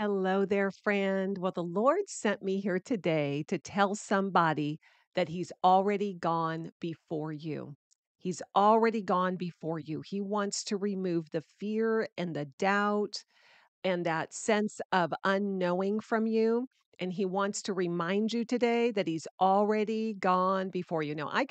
Hello there, friend. Well, the Lord sent me here today to tell somebody that He's already gone before you. He's already gone before you. He wants to remove the fear and the doubt and that sense of unknowing from you. And He wants to remind you today that He's already gone before you. Now, I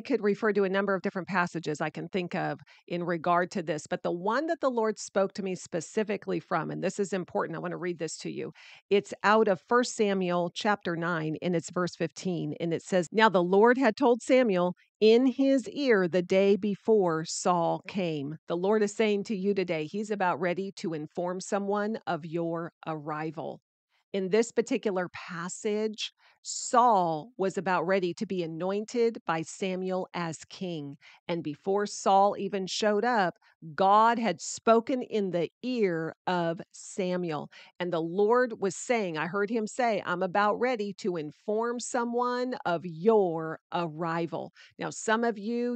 could refer to a number of different passages I can think of in regard to this, but the one that the Lord spoke to me specifically from, and this is important, I want to read this to you. It's out of 1 Samuel chapter 9, and it's verse 15, and it says, "Now the Lord had told Samuel in his ear the day before Saul came." The Lord is saying to you today, He's about ready to inform someone of your arrival. In this particular passage, Saul was about ready to be anointed by Samuel as king. And before Saul even showed up, God had spoken in the ear of Samuel. And the Lord was saying, I heard Him say, I'm about ready to inform someone of your arrival. Now, some of you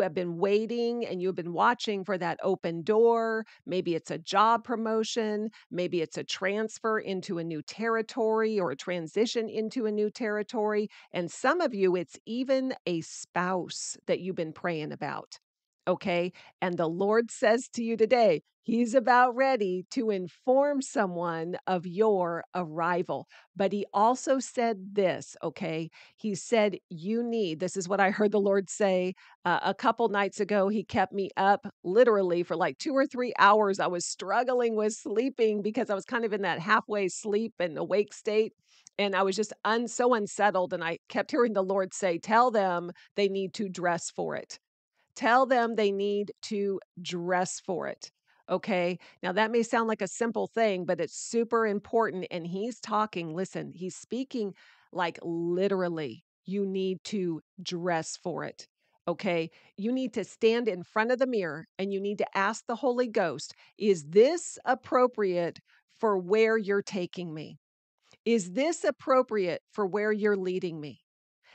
have been waiting and you've been watching for that open door. Maybe it's a job promotion. Maybe it's a transfer into a new territory or a transition into a new territory. And some of you, it's even a spouse that you've been praying about. Okay. And the Lord says to you today, He's about ready to inform someone of your arrival. But He also said this, okay? He said, this is what I heard the Lord say a couple nights ago. He kept me up literally for like 2 or 3 hours. I was struggling with sleeping because I was kind of in that halfway sleep and awake state. And I was just so unsettled. And I kept hearing the Lord say, tell them they need to dress for it. Tell them they need to dress for it. Okay. Now that may sound like a simple thing, but it's super important. And He's talking, listen, He's speaking like literally, you need to dress for it. Okay. You need to stand in front of the mirror and you need to ask the Holy Ghost, is this appropriate for where you're taking me? Is this appropriate for where you're leading me?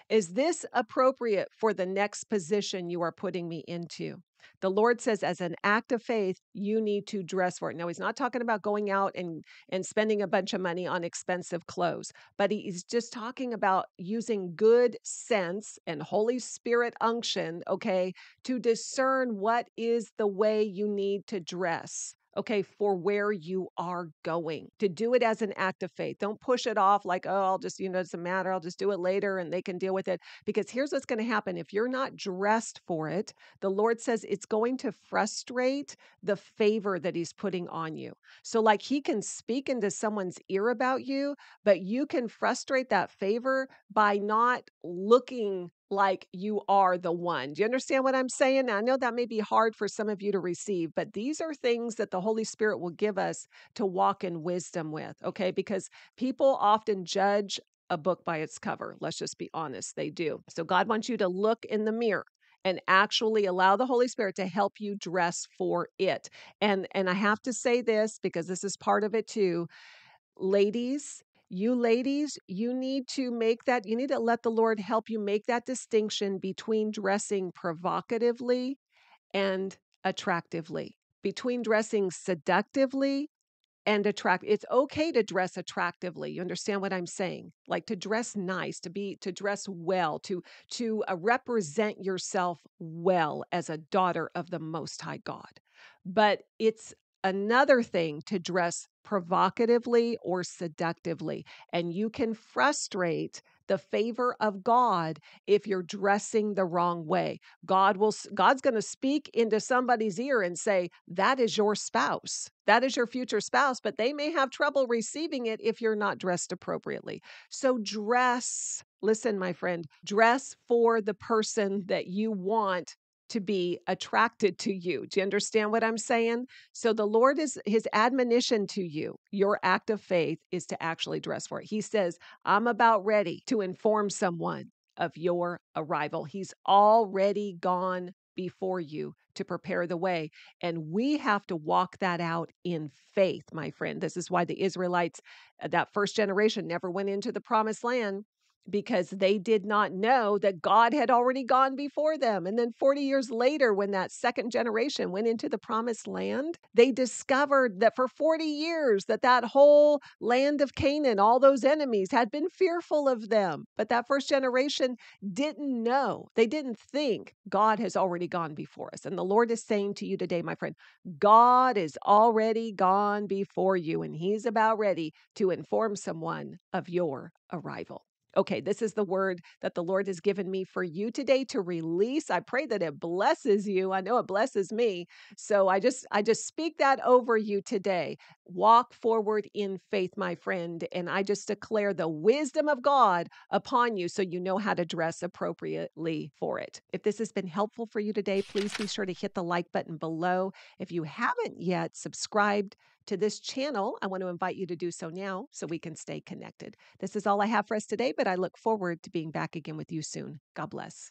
Is this appropriate for the next position you are putting me into? The Lord says, as an act of faith, you need to dress for it. Now, He's not talking about going out and spending a bunch of money on expensive clothes, but He's just talking about using good sense and Holy Spirit unction, okay, to discern what is the way you need to dress. Okay, for where you are going, to do it as an act of faith. Don't push it off like, oh, I'll just, it doesn't matter. I'll just do it later and they can deal with it. Because here's what's going to happen. If you're not dressed for it, the Lord says it's going to frustrate the favor that He's putting on you. So like He can speak into someone's ear about you, but you can frustrate that favor by not looking like you are the one. Do you understand what I'm saying? Now, I know that may be hard for some of you to receive, but these are things that the Holy Spirit will give us to walk in wisdom with, okay? Because people often judge a book by its cover. Let's just be honest, they do. So God wants you to look in the mirror and actually allow the Holy Spirit to help you dress for it. And I have to say this because this is part of it too. Ladies, you need to make that, you need to let the Lord help you make that distinction between dressing provocatively and attractively, between dressing seductively and attract. It's okay to dress attractively. You understand what I'm saying? Like to dress nice, to dress well, to represent yourself well as a daughter of the Most High God. But it's another thing to dress provocatively or seductively, and you can frustrate the favor of God if you're dressing the wrong way. God's going to speak into somebody's ear and say, that is your spouse. That is your future spouse, but they may have trouble receiving it if you're not dressed appropriately. So dress, listen, my friend, dress for the person that you want to be attracted to you. Do you understand what I'm saying? So the Lord His admonition to you, your act of faith is to actually dress for it. He says, I'm about ready to inform someone of your arrival. He's already gone before you to prepare the way. And we have to walk that out in faith, my friend. This is why the Israelites, that first generation, never went into the promised land. because they did not know that God had already gone before them. And then 40 years later, when that second generation went into the promised land, they discovered that for 40 years that whole land of Canaan, all those enemies had been fearful of them. But that first generation didn't know. They didn't think God has already gone before us. And the Lord is saying to you today, my friend, God is already gone before you, and he's about ready to inform someone of your arrival. Okay, this is the word that the Lord has given me for you today to release. I pray that it blesses you. I know it blesses me. So I just speak that over you today. Walk forward in faith, my friend, and I just declare the wisdom of God upon you so you know how to dress appropriately for it. If this has been helpful for you today, please be sure to hit the like button below. If you haven't yet subscribed to this channel, I want to invite you to do so now so we can stay connected. This is all I have for us today, but I look forward to being back again with you soon. God bless.